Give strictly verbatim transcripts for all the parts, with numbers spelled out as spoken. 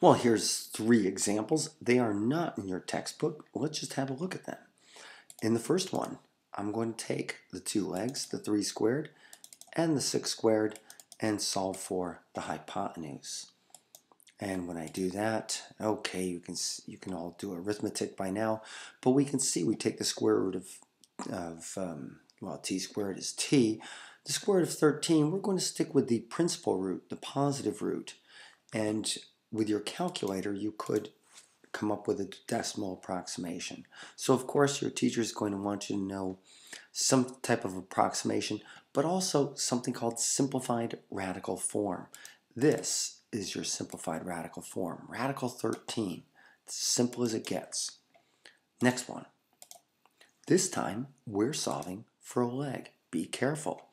Well, here's three examples. They are not in your textbook. Let's just have a look at them. In the first one, I'm going to take the two legs, the three squared and the six squared, and solve for the hypotenuse. And when I do that, okay, you can you can all do arithmetic by now, but we can see we take the square root of, of um, well, t squared is t. The square root of thirteen, we're going to stick with the principal root, the positive root. And with your calculator, you could come up with a decimal approximation. So of course, your teacher is going to want you to know some type of approximation, but also something called simplified radical form. This is your simplified radical form. Radical thirteen. It's as simple as it gets. Next one. This time, we're solving for a leg. Be careful.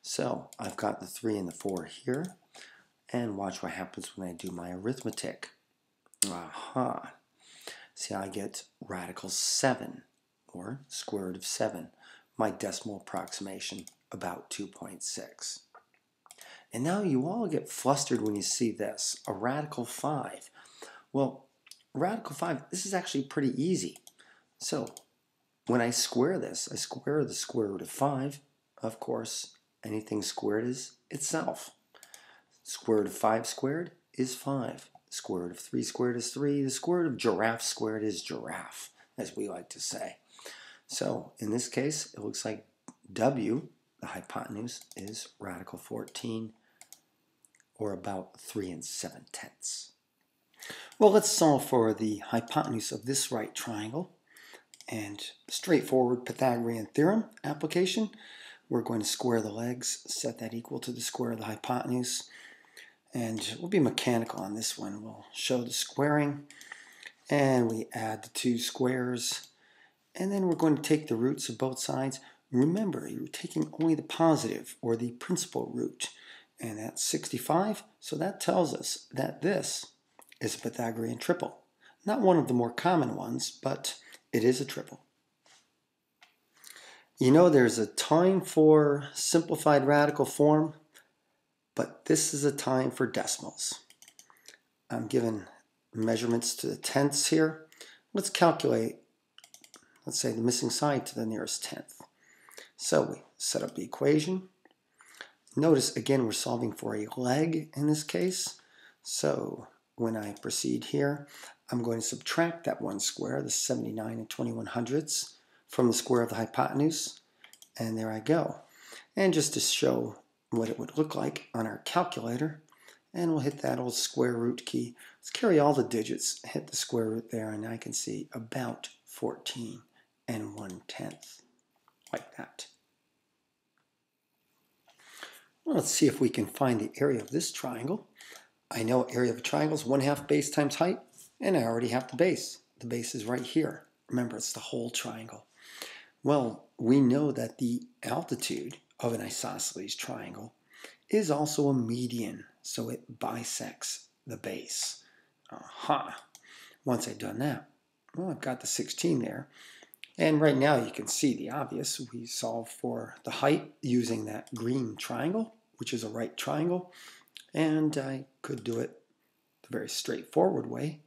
So, I've got the three and the four here. And watch what happens when I do my arithmetic. Aha. See, I get radical seven, or square root of seven. My decimal approximation, about two point six. And now you all get flustered when you see this, a radical five. Well, radical five, this is actually pretty easy. So when I square this, I square the square root of five. Of course, anything squared is itself. Square root of five squared is five. Square root of three squared is three. The square root of giraffe squared is giraffe, as we like to say. So in this case, it looks like W, the hypotenuse, is radical fourteen, or about three and seven tenths. Well, let's solve for the hypotenuse of this right triangle. And straightforward Pythagorean theorem application. We're going to square the legs, set that equal to the square of the hypotenuse. And we'll be mechanical on this one. We'll show the squaring. And we add the two squares. And then we're going to take the roots of both sides. Remember, you're taking only the positive, or the principal root. And that's sixty-five. So that tells us that this is a Pythagorean triple. Not one of the more common ones, but it is a triple. You know, there's a time for simplified radical form, but this is a time for decimals. I'm given measurements to the tenths here. Let's calculate, let's say, the missing side to the nearest tenth. So we set up the equation. Notice, again, we're solving for a leg in this case. So when I proceed here, I'm going to subtract that one square, the seventy-nine and twenty-one hundredths, from the square of the hypotenuse. And there I go. And just to show what it would look like on our calculator, and we'll hit that old square root key. Let's carry all the digits, hit the square root there, and I can see about fourteen and one tenth. Like that. Well, let's see if we can find the area of this triangle. I know area of a triangle is one half base times height, and I already have the base. The base is right here. Remember, it's the whole triangle. Well, we know that the altitude of an isosceles triangle is also a median, so it bisects the base. Aha! Once I've done that, well, I've got the sixteen there. And right now you can see the obvious. We solve for the height using that green triangle, which is a right triangle. And I could do it the very straightforward way.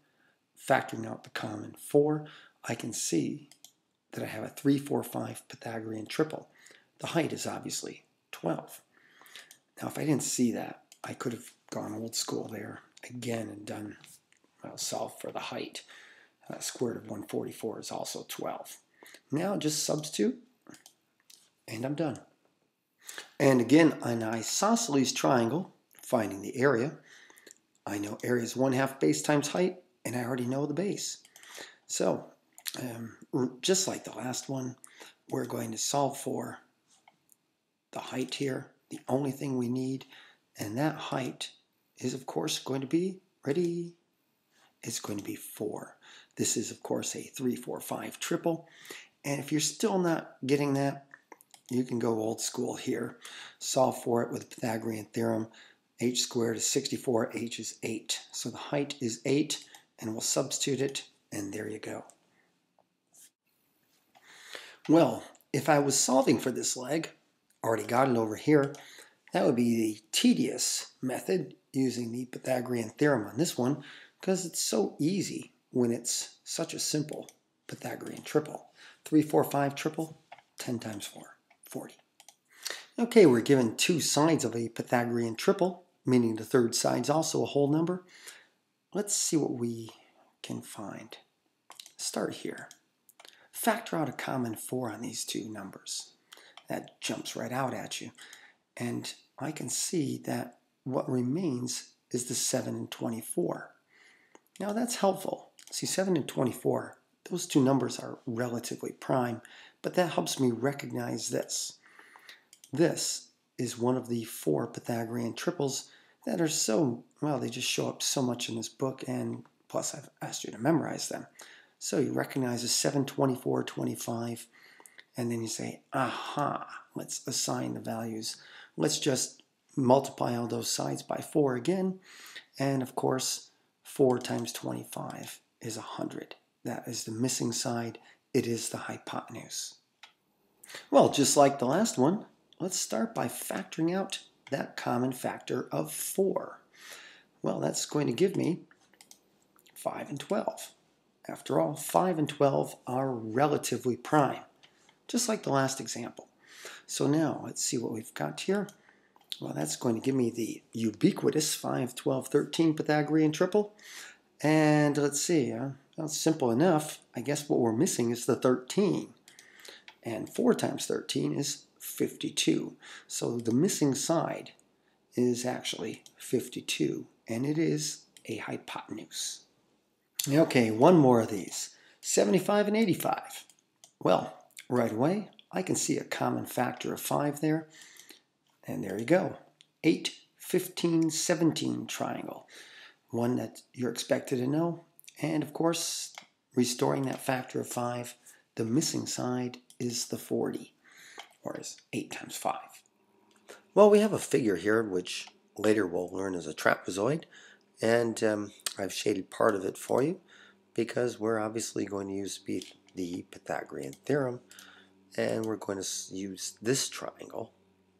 Factoring out the common four, I can see that I have a three, four, five Pythagorean triple. The height is obviously twelve. Now if I didn't see that, I could have gone old school there again and done, well, solve for the height. Uh, square root of one forty-four is also twelve. Now just substitute, and I'm done. And again, an isosceles triangle, finding the area. I know area is one half base times height, and I already know the base. So, um, just like the last one, we're going to solve for the height here, the only thing we need, and that height is, of course, going to be, ready, it's going to be four. This is, of course, a three, four, five triple. And if you're still not getting that, you can go old school here. Solve for it with the Pythagorean theorem. H squared is sixty-four, H is eight. So the height is eight, and we'll substitute it, and there you go. Well, if I was solving for this leg, already got it over here, that would be the tedious method using the Pythagorean theorem on this one. because it's so easy when it's such a simple Pythagorean triple. three, four, five triple, ten times four, forty. Okay, we're given two sides of a Pythagorean triple, meaning the third side's also a whole number. Let's see what we can find. Start here. Factor out a common four on these two numbers. That jumps right out at you. And I can see that what remains is the seven and twenty-four. Now that's helpful. See, seven and twenty-four, those two numbers are relatively prime, but that helps me recognize this. This is one of the four Pythagorean triples that are so, well, they just show up so much in this book, and plus I've asked you to memorize them. So you recognize a seven, twenty-four, twenty-five, and then you say, aha, let's assign the values. Let's just multiply all those sides by four again, and of course, four times twenty-five is one hundred. That is the missing side. It is the hypotenuse. Well, just like the last one, let's start by factoring out that common factor of four. Well, that's going to give me five and twelve. After all, five and twelve are relatively prime, just like the last example. So now, let's see what we've got here. Well, that's going to give me the ubiquitous five, twelve, thirteen Pythagorean triple. And let's see, uh, that's simple enough. I guess what we're missing is the thirteen. And four times thirteen is fifty-two. So the missing side is actually fifty-two, and it is a hypotenuse. Okay, one more of these. seventy-five and eighty-five. Well, right away, I can see a common factor of five there. And there you go, eight, fifteen, seventeen triangle, one that you're expected to know. And of course, restoring that factor of five, the missing side is the forty, or is eight times five. Well, we have a figure here, which later we'll learn is a trapezoid. And um, I've shaded part of it for you, because we're obviously going to use the Pythagorean theorem. And we're going to use this triangle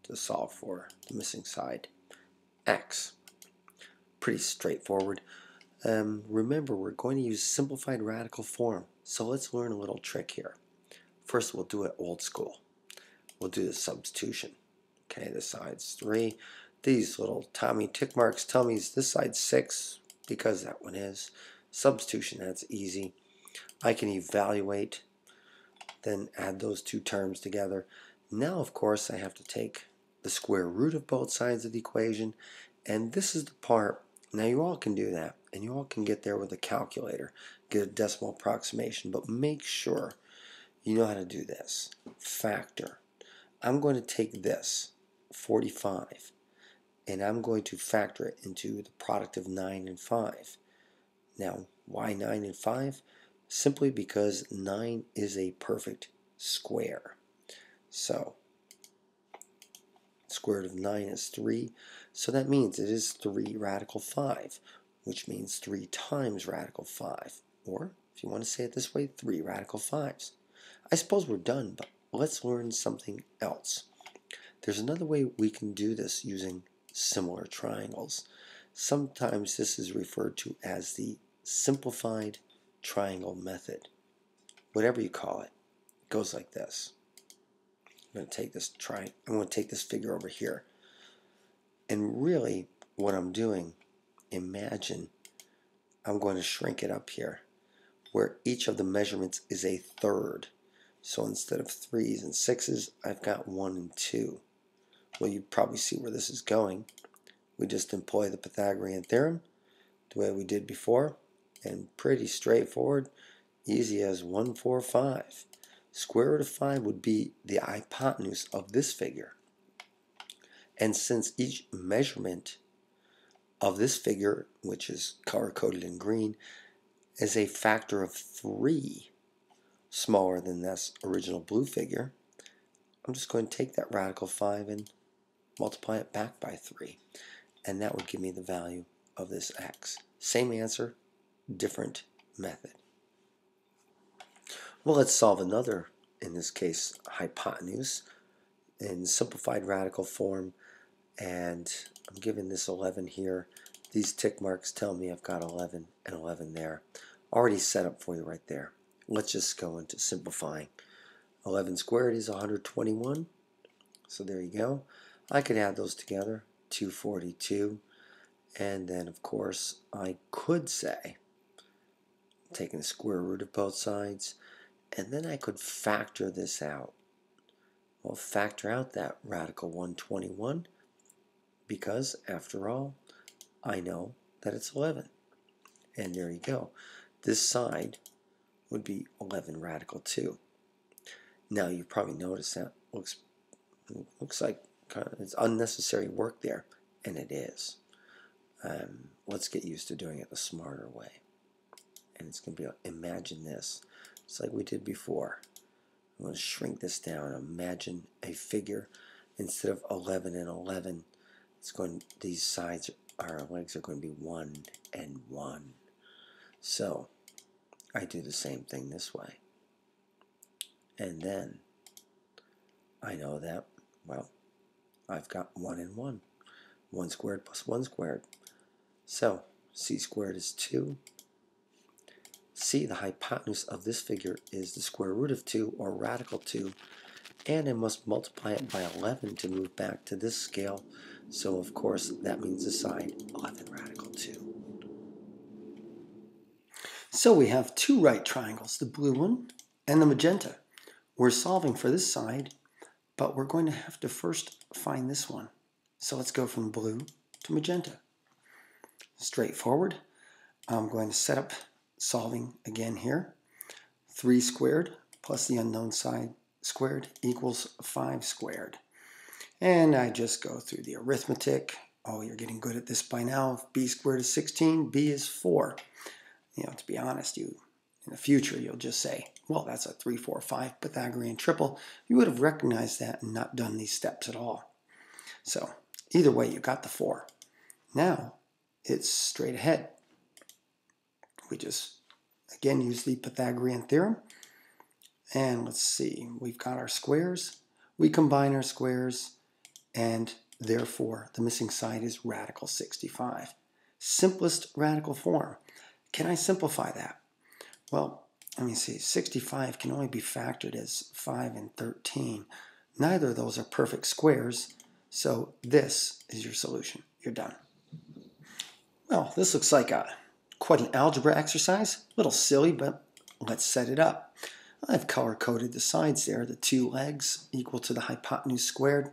to solve for the missing side x. Pretty straightforward. Um, remember, we're going to use simplified radical form, so let's learn a little trick here. First, we'll do it old school. We'll do the substitution. Okay, this side's three. These little Tommy tick marks tell me this side's six, because that one is. Substitution, that's easy. I can evaluate, then add those two terms together. Now, of course, I have to take the square root of both sides of the equation, and this is the part. Now you all can do that, and you all can get there with a calculator, get a decimal approximation, but make sure you know how to do this. Factor. I'm going to take this, forty-five, and I'm going to factor it into the product of nine and five. Now, why nine and five? Simply because nine is a perfect square. So, square root of nine is three, so that means it is three radical five, which means three times radical five, or if you want to say it this way, three radical fives. I suppose we're done, but let's learn something else. There's another way we can do this using similar triangles. Sometimes this is referred to as the simplified triangle method. Whatever you call it, it goes like this. I'm going to take this tri- I'm going to take this figure over here, and really what I'm doing, imagine I'm going to shrink it up here where each of the measurements is a third. So instead of threes and sixes, I've got one and two. Well, you probably see where this is going. We just employ the Pythagorean theorem the way we did before, and pretty straightforward, easy as one, four, five. Square root of five would be the hypotenuse of this figure. And since each measurement of this figure, which is color-coded in green, is a factor of three smaller than this original blue figure, I'm just going to take that radical five and multiply it back by three. And that would give me the value of this x. Same answer, different method. Well, let's solve another, in this case, hypotenuse in simplified radical form. And I'm giving this eleven here. These tick marks tell me I've got eleven and eleven there. Already set up for you right there. Let's just go into simplifying. eleven squared is one hundred twenty-one. So there you go. I could add those together, two hundred forty-two. And then, of course, I could say, taking the square root of both sides, and then I could factor this out. Well, factor out that radical one hundred twenty-one, because, after all, I know that it's eleven. And there you go. This side would be eleven radical two. Now, you've probably noticed that looks looks like kind of, it's unnecessary work there, and it is. Um, let's get used to doing it the smarter way. And it's going to be, imagine this. It's like we did before. I'm going to shrink this down. Imagine a figure. Instead of eleven and eleven, it's going, these sides, our legs are going to be one and one. So I do the same thing this way. And then I know that, well, I've got one and one. one squared plus one squared. So c squared is two. See, the hypotenuse of this figure is the square root of two, or radical two, and I must multiply it by eleven to move back to this scale. So of course that means the side eleven radical two. So we have two right triangles, the blue one and the magenta. We're solving for this side, but we're going to have to first find this one. So let's go from blue to magenta. Straightforward. I'm going to set up solving again here. three squared plus the unknown side squared equals five squared. And I just go through the arithmetic. Oh, you're getting good at this by now. If b squared is sixteen, b is four. You know, to be honest, you in the future, you'll just say, well, that's a three, four, five Pythagorean triple. You would have recognized that and not done these steps at all. So either way, you got the four. Now, it's straight ahead. We just, again, use the Pythagorean theorem. And let's see, we've got our squares. We combine our squares, and therefore, the missing side is radical sixty-five. Simplest radical form. Can I simplify that? Well, let me see, sixty-five can only be factored as five and thirteen. Neither of those are perfect squares. So this is your solution. You're done. Well, this looks like a quite an algebra exercise. A little silly, but let's set it up. I've color-coded the sides there, the two legs equal to the hypotenuse squared,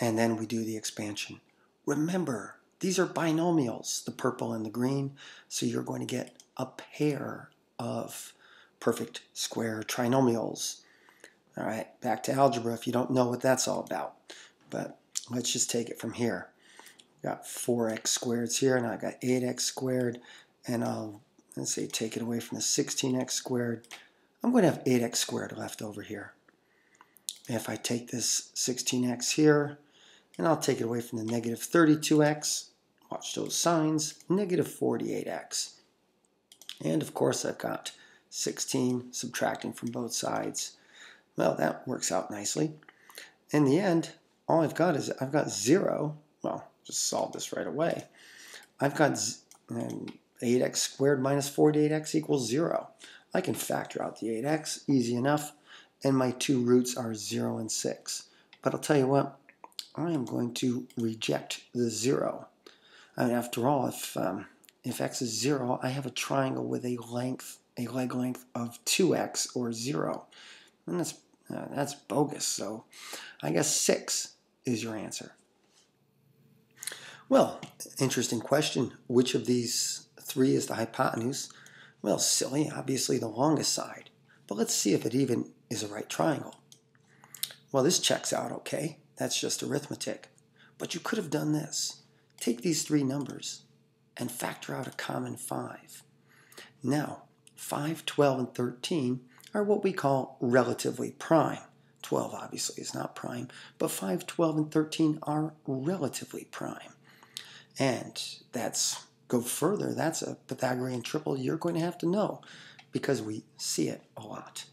and then we do the expansion. Remember, these are binomials, the purple and the green, so you're going to get a pair of perfect square trinomials. All right, back to algebra if you don't know what that's all about. But let's just take it from here. I've got four x squareds here, and I've got eight x squared, and I'll, let's say, take it away from the sixteen x squared. I'm going to have eight x squared left over here. And if I take this sixteen x here, and I'll take it away from the negative thirty-two x, watch those signs, negative forty-eight x. And of course, I've got sixteen subtracting from both sides. Well, that works out nicely. In the end, all I've got is, I've got zero, well, just solve this right away. I've got eight x squared minus forty-eight x equals zero. I can factor out the eight x, easy enough, and my two roots are zero and six. But I'll tell you what, I am going to reject the zero. I mean, after all, if, um, if x is zero, I have a triangle with a length, a leg length of two x or zero. And that's, uh, that's bogus, so I guess six is your answer. Well, interesting question. Which of these three is the hypotenuse? Well, silly, obviously the longest side. But let's see if it even is a right triangle. Well, this checks out okay. That's just arithmetic. But you could have done this. Take these three numbers and factor out a common five. Now, five, twelve, and thirteen are what we call relatively prime. twelve obviously is not prime, but five, twelve, and thirteen are relatively prime. And that's, go further, that's a Pythagorean triple you're going to have to know because we see it a lot.